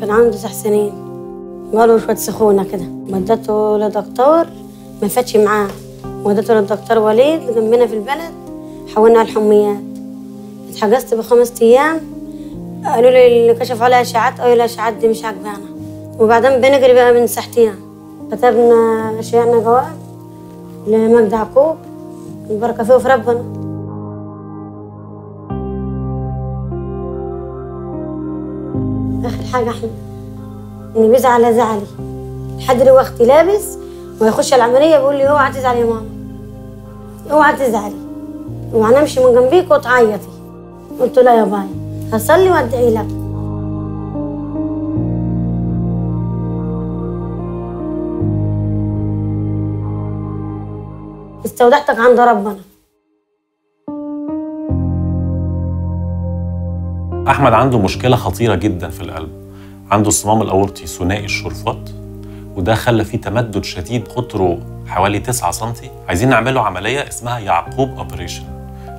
كان عنده 9 سنين. جاله شوية سخونة كده، ودته لدكتور ما فاتش معاه، ودته للدكتور وليد جنبنا في البلد، حولنا على الحميات. اتحجزت ب5 أيام، قالوا لي اللي كشفوا عليها أشعات، قالوا لي الأشعات دي مش عاجبانا. وبعدين بنجري بقى من ساحتيها، كتبنا شيعنا جواب لمجدى يعقوب، البركة فيه وفي ربنا. آخر حاجة احنا إني بيزعل على زعلي، لحد اللي هو أختي لابس ويخش العملية بيقول لي أوعى تزعلي يا ماما، أوعى تزعلي، أوعى أمشي من جنبيك وتعيطي. قلت لا يا باي، هصلي وأدعي لك. استودعتك عند ربنا. أحمد عنده مشكلة خطيرة جدا في القلب، عنده الصمام الأورطي ثنائي الشرفات، وده خلى فيه تمدد شديد قطره حوالي 9 سم. عايزين نعمله عملية اسمها يعقوب أوبريشن،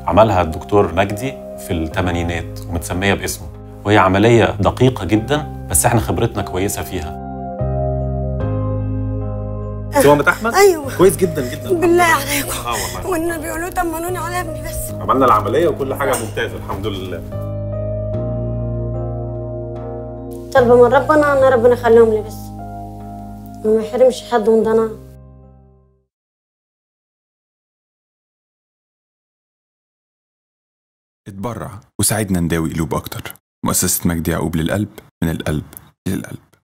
عملها الدكتور مجدي في الثمانينات ومتسمية باسمه، وهي عملية دقيقة جدا بس احنا خبرتنا كويسة فيها. هو مت أحمد؟ أيوه كويس جدا جدا بالله عليكم. والله والنبي قولوا طمنوني على ابني بس. عملنا العملية وكل حاجة ممتازة الحمد لله. طلبة من ربنا ان ربنا يخليهم لي بس وما يحرمش حد من ضناه. اتبرع وساعدنا نداوي قلوب اكتر. مؤسسة مجدى يعقوب للقلب، من القلب للقلب.